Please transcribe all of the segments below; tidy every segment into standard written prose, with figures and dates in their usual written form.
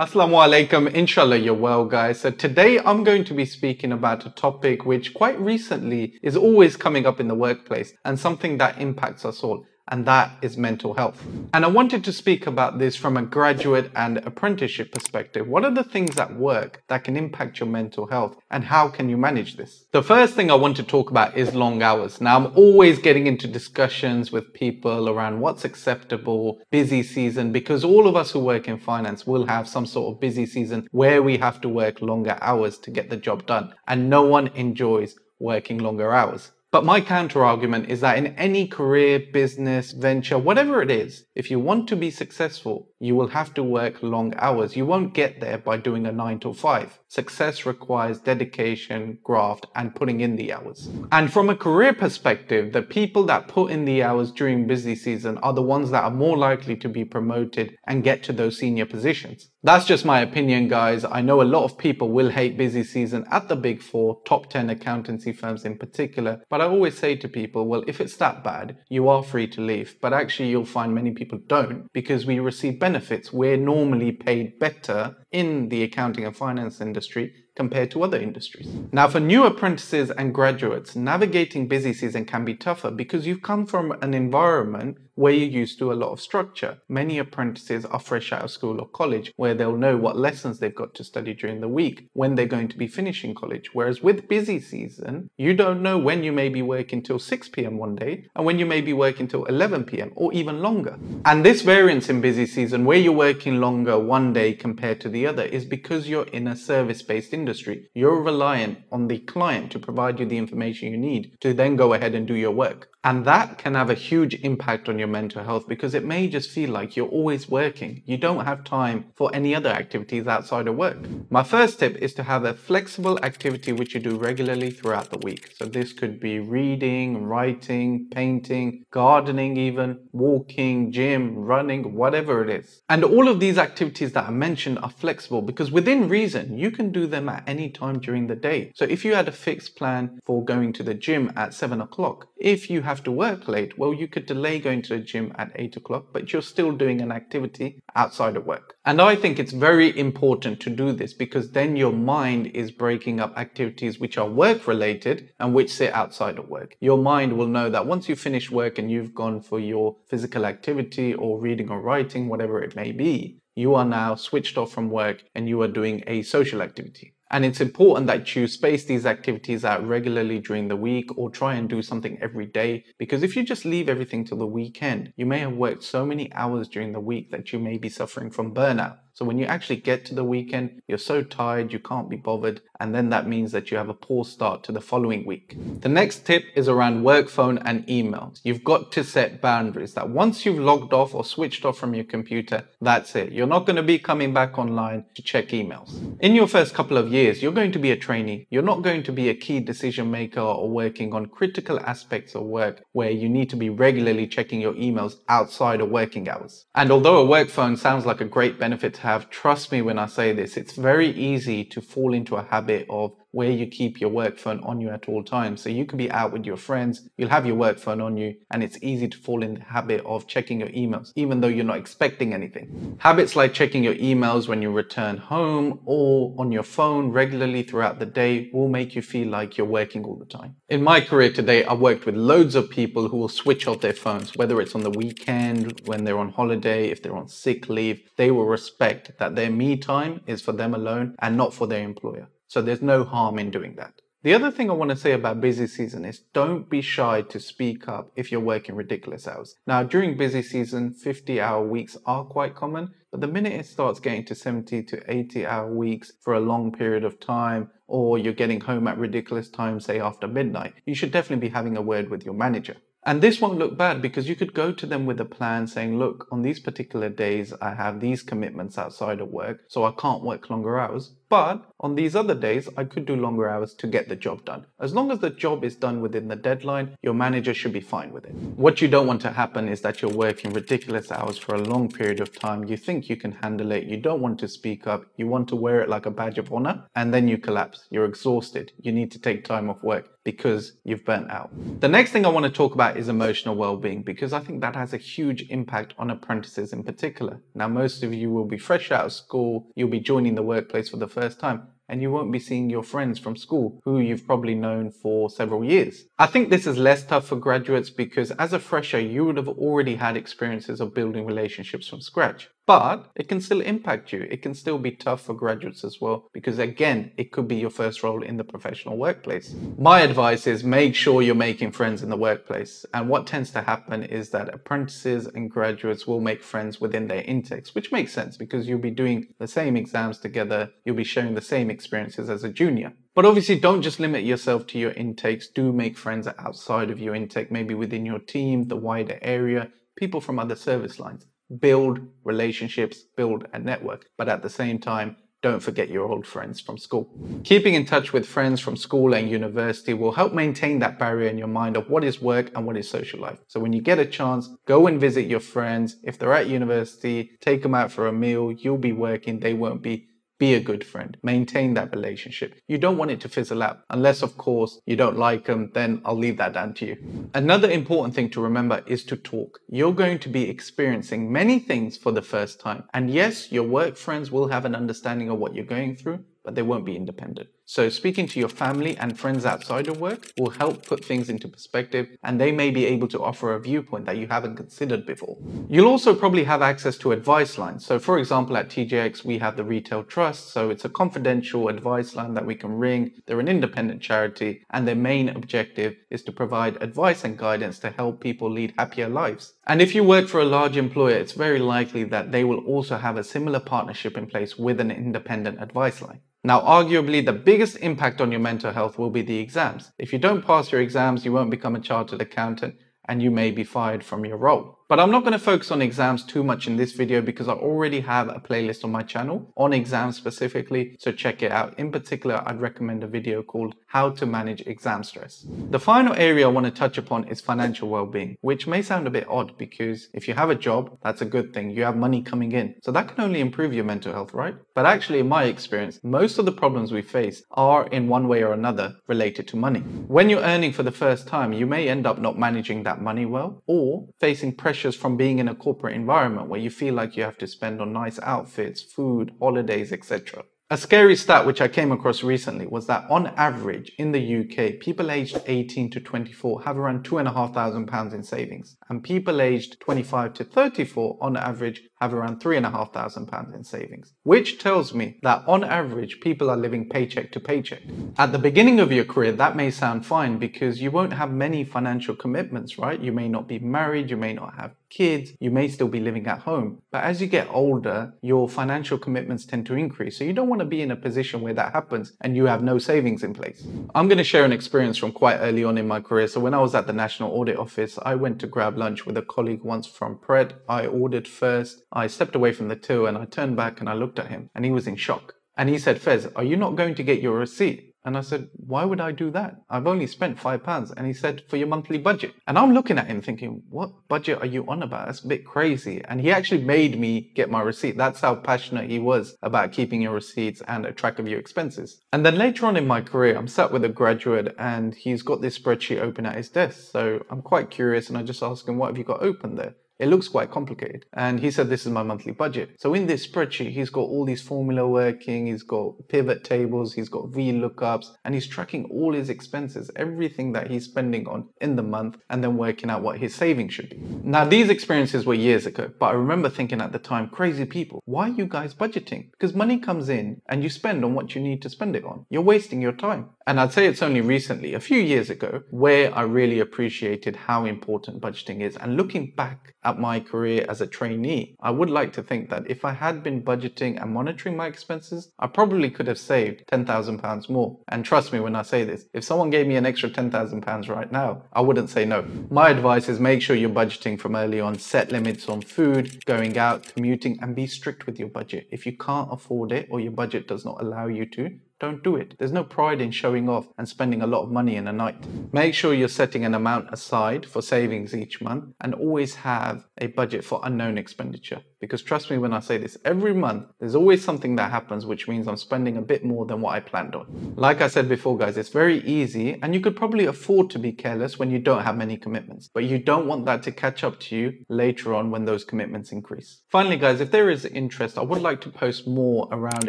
Assalamu alaikum, inshallah you're well guys. So today I'm going to be speaking about a topic which quite recently is always coming up in the workplace and something that impacts us all, and that is mental health. And I wanted to speak about this from a graduate and apprenticeship perspective. What are the things at work that can impact your mental health and how can you manage this? The first thing I want to talk about is long hours. Now, I'm always getting into discussions with people around what's acceptable, busy season, because all of us who work in finance will have some sort of busy season where we have to work longer hours to get the job done. And no one enjoys working longer hours. But my counter argument is that in any career, business, venture, whatever it is, if you want to be successful, you will have to work long hours. You won't get there by doing a 9 to 5. Success requires dedication, graft, and putting in the hours. And from a career perspective, the people that put in the hours during busy season are the ones that are more likely to be promoted and get to those senior positions. That's just my opinion, guys. I know a lot of people will hate busy season at the Big Four, top 10 accountancy firms in particular, but I always say to people, well, if it's that bad, you are free to leave. But actually, you'll find many people don't, because we receive benefits. We're normally paid better in the accounting and finance industry compared to other industries. Now, for new apprentices and graduates, navigating busy season can be tougher because you've come from an environment where you're used to a lot of structure. Many apprentices are fresh out of school or college, where they'll know what lessons they've got to study during the week, when they're going to be finishing college. Whereas with busy season, you don't know when you may be working till 6 PM one day and when you may be working till 11 PM or even longer. And this variance in busy season, where you're working longer one day compared to the other, is because you're in a service-based industry. You're reliant on the client to provide you the information you need to then go ahead and do your work. And that can have a huge impact on your mental health, because it may just feel like you're always working. You don't have time for any other activities outside of work. My first tip is to have a flexible activity which you do regularly throughout the week. So this could be reading, writing, painting, gardening even, walking, gym, running, whatever it is. And all of these activities that I mentioned are flexible, because within reason, you can do them at any time during the day. So if you had a fixed plan for going to the gym at 7 o'clock, if you have to work late, well, you could delay going to the gym at 8 o'clock, but you're still doing an activity outside of work. And I think it's very important to do this, because then your mind is breaking up activities which are work related and which sit outside of work. Your mind will know that once you finish work and you've gone for your physical activity or reading or writing, whatever it may be, you are now switched off from work and you are doing a social activity. And it's important that you space these activities out regularly during the week, or try and do something every day. Because if you just leave everything till the weekend, you may have worked so many hours during the week that you may be suffering from burnout. So when you actually get to the weekend, you're so tired, you can't be bothered. And then that means that you have a poor start to the following week. The next tip is around work phone and emails. You've got to set boundaries that once you've logged off or switched off from your computer, that's it. You're not going to be coming back online to check emails. In your first couple of years, you're going to be a trainee. You're not going to be a key decision maker or working on critical aspects of work where you need to be regularly checking your emails outside of working hours. And although a work phone sounds like a great benefit to have, trust me when I say this, it's very easy to fall into a habit of where you keep your work phone on you at all times. So you could be out with your friends, you'll have your work phone on you, and it's easy to fall in the habit of checking your emails, even though you're not expecting anything. Habits like checking your emails when you return home or on your phone regularly throughout the day will make you feel like you're working all the time. In my career today, I've worked with loads of people who will switch off their phones, whether it's on the weekend, when they're on holiday, if they're on sick leave. They will respect that their me time is for them alone and not for their employer. So there's no harm in doing that. The other thing I want to say about busy season is don't be shy to speak up if you're working ridiculous hours. Now, during busy season, 50-hour weeks are quite common, but the minute it starts getting to 70 to 80-hour weeks for a long period of time, or you're getting home at ridiculous times, say after midnight, you should definitely be having a word with your manager. And this won't look bad, because you could go to them with a plan saying, look, on these particular days, I have these commitments outside of work, so I can't work longer hours. But on these other days, I could do longer hours to get the job done. As long as the job is done within the deadline, your manager should be fine with it. What you don't want to happen is that you're working ridiculous hours for a long period of time. You think you can handle it. You don't want to speak up. You want to wear it like a badge of honor, and then you collapse. You're exhausted. You need to take time off work because you've burnt out. The next thing I want to talk about that is emotional well-being, because I think that has a huge impact on apprentices in particular. Now, most of you will be fresh out of school, you'll be joining the workplace for the first time, and you won't be seeing your friends from school who you've probably known for several years. I think this is less tough for graduates because as a fresher, you would have already had experiences of building relationships from scratch. But it can still impact you. It can still be tough for graduates as well, because again, it could be your first role in the professional workplace. My advice is make sure you're making friends in the workplace. And what tends to happen is that apprentices and graduates will make friends within their intakes, which makes sense because you'll be doing the same exams together. You'll be sharing the same experiences as a junior. But obviously, don't just limit yourself to your intakes. Do make friends outside of your intake, maybe within your team, the wider area, people from other service lines. Build relationships, build a network, but at the same time, don't forget your old friends from school. Keeping in touch with friends from school and university will help maintain that barrier in your mind of what is work and what is social life. So when you get a chance, go and visit your friends. If they're at university, take them out for a meal. You'll be working, they won't be. Be a good friend, maintain that relationship. You don't want it to fizzle out, unless of course you don't like them, then I'll leave that down to you. Another important thing to remember is to talk. You're going to be experiencing many things for the first time. And yes, your work friends will have an understanding of what you're going through, but they won't be independent. So speaking to your family and friends outside of work will help put things into perspective, and they may be able to offer a viewpoint that you haven't considered before. You'll also probably have access to advice lines. So for example, at TJX, we have the Retail Trust. So it's a confidential advice line that we can ring. They're an independent charity, and their main objective is to provide advice and guidance to help people lead happier lives. And if you work for a large employer, it's very likely that they will also have a similar partnership in place with an independent advice line. Now, arguably, the biggest impact on your mental health will be the exams. If you don't pass your exams, you won't become a chartered accountant and you may be fired from your role. But I'm not going to focus on exams too much in this video because I already have a playlist on my channel on exams specifically, so check it out. In particular, I'd recommend a video called How to Manage Exam Stress. The final area I want to touch upon is financial well-being, which may sound a bit odd because if you have a job, that's a good thing. You have money coming in, so that can only improve your mental health, right? But actually, in my experience, most of the problems we face are in one way or another related to money. When you're earning for the first time, you may end up not managing that money well or facing pressure from being in a corporate environment where you feel like you have to spend on nice outfits, food, holidays, etc. A scary stat which I came across recently was that on average in the UK, people aged 18 to 24 have around £2,500 in savings, and people aged 25 to 34 on average have around £3,500 in savings, which tells me that on average, people are living paycheck to paycheck. At the beginning of your career, that may sound fine because you won't have many financial commitments, right? You may not be married, you may not have kids, you may still be living at home. But as you get older, your financial commitments tend to increase. So you don't want to be in a position where that happens and you have no savings in place. I'm going to share an experience from quite early on in my career. So when I was at the National Audit Office, I went to grab lunch with a colleague once from Pred. I ordered first. I stepped away from the till and I turned back and I looked at him and he was in shock. And he said, "Fez, are you not going to get your receipt?" And I said, "Why would I do that? I've only spent £5. And he said, "For your monthly budget." And I'm looking at him thinking, what budget are you on about? That's a bit crazy. And he actually made me get my receipt. That's how passionate he was about keeping your receipts and a track of your expenses. And then later on in my career, I'm sat with a graduate and he's got this spreadsheet open at his desk. So I'm quite curious and I just asked him, "What have you got open there?" It looks quite complicated. And he said, "This is my monthly budget." So in this spreadsheet, he's got all these formula working, he's got pivot tables, he's got VLOOKUPs, and he's tracking all his expenses, everything that he's spending on in the month, and then working out what his savings should be. Now, these experiences were years ago, but I remember thinking at the time, crazy people, why are you guys budgeting? Because money comes in and you spend on what you need to spend it on. You're wasting your time. And I'd say it's only recently, a few years ago, where I really appreciated how important budgeting is. And looking back at my career as a trainee, I would like to think that if I had been budgeting and monitoring my expenses, I probably could have saved £10,000 more. And trust me when I say this, if someone gave me an extra £10,000 right now, I wouldn't say no. My advice is make sure you're budgeting from early on, set limits on food, going out, commuting, and be strict with your budget. If you can't afford it or your budget does not allow you to, don't do it. There's no pride in showing off and spending a lot of money in a night. Make sure you're setting an amount aside for savings each month and always have a budget for unknown expenditure. Because trust me when I say this, every month there's always something that happens which means I'm spending a bit more than what I planned on. Like I said before guys, it's very easy and you could probably afford to be careless when you don't have many commitments, but you don't want that to catch up to you later on when those commitments increase. Finally guys, if there is interest, I would like to post more around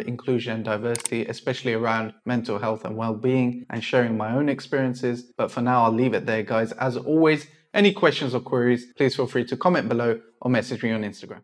inclusion and diversity, especially around mental health and well-being, and sharing my own experiences, but for now I'll leave it there guys. As always, any questions or queries, please feel free to comment below or message me on Instagram.